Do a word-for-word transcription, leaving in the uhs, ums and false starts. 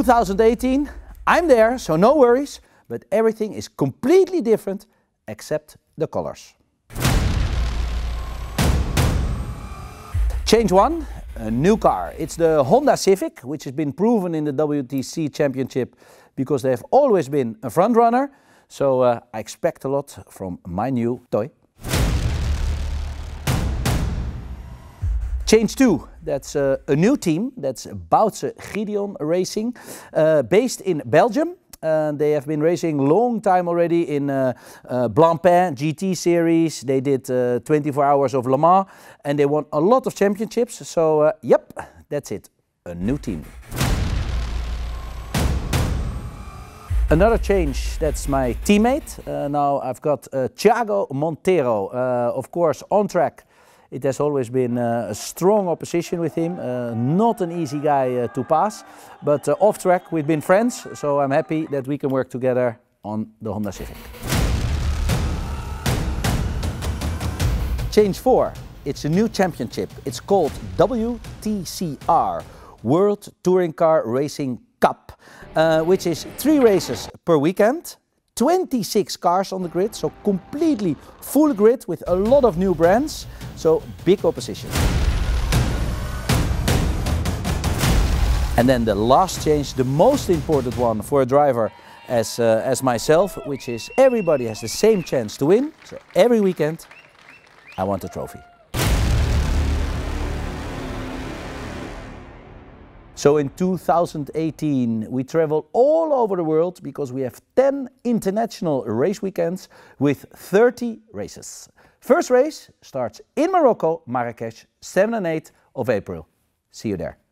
two thousand eighteen, I'm there, so no worries, but everything is completely different except the colors. Change one, a new car. It's the Honda Civic, which has been proven in the W T C Championship because they have always been a front runner. So uh, I expect a lot from my new toy. Change two, that's uh, a new team. That's Boutsen Ginion Racing, uh, based in Belgium. And they have been racing long time already in uh, uh, Blancpain G T Series. They did uh, twenty-four hours of Le Mans and they won a lot of championships. So uh, yep, that's it, a new team. Another change, that's my teammate. Uh, now I've got uh, Tiago Monteiro, uh, of course on track. It has always been uh, a strong opposition with him, uh, not an easy guy uh, to pass, but uh, off track we've been friends, so I'm happy that we can work together on the Honda Civic. Change four, it's a new championship. It's called W T C R, World Touring Car Racing Cup, uh, which is three races per weekend. twenty-six cars on the grid, so completely full grid with a lot of new brands, so big opposition. And then the last change, the most important one for a driver as, uh, as myself, which is everybody has the same chance to win, so every weekend I want a trophy. So in two thousand eighteen, we travel all over the world because we have ten international race weekends with thirty races. First race starts in Morocco, Marrakech, seventh and eighth of April. See you there.